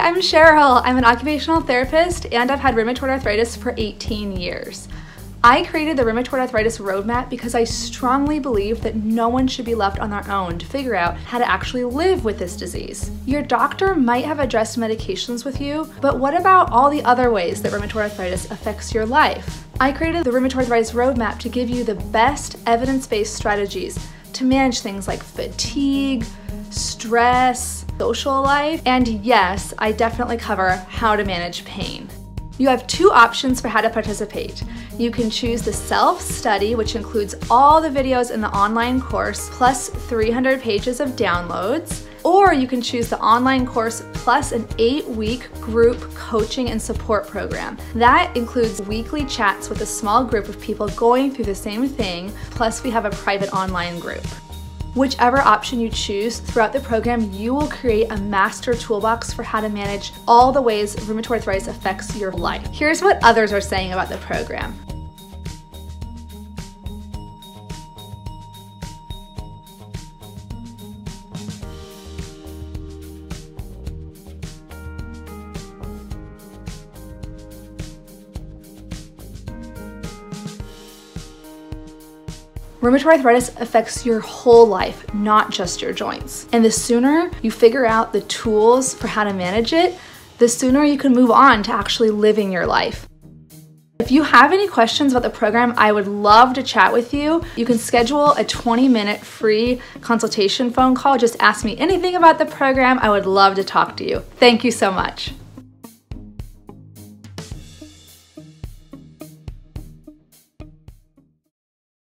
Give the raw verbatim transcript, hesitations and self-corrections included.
Hi, I'm Cheryl. I'm an occupational therapist and I've had rheumatoid arthritis for eighteen years. I created the Rheumatoid Arthritis Roadmap because I strongly believe that no one should be left on their own to figure out how to actually live with this disease. Your doctor might have addressed medications with you, but what about all the other ways that rheumatoid arthritis affects your life? I created the Rheumatoid Arthritis Roadmap to give you the best evidence-based strategies to manage things like fatigue, stress, social life, and yes, I definitely cover how to manage pain. You have two options for how to participate. You can choose the self-study, which includes all the videos in the online course, plus three hundred pages of downloads, or you can choose the online course plus an eight-week group coaching and support program. That includes weekly chats with a small group of people going through the same thing, plus we have a private online group. Whichever option you choose, throughout the program, you will create a master toolbox for how to manage all the ways rheumatoid arthritis affects your life. Here's what others are saying about the program. Rheumatoid arthritis affects your whole life, not just your joints. And the sooner you figure out the tools for how to manage it, the sooner you can move on to actually living your life. If you have any questions about the program, I would love to chat with you. You can schedule a twenty minute free consultation phone call. Just ask me anything about the program. I would love to talk to you. Thank you so much.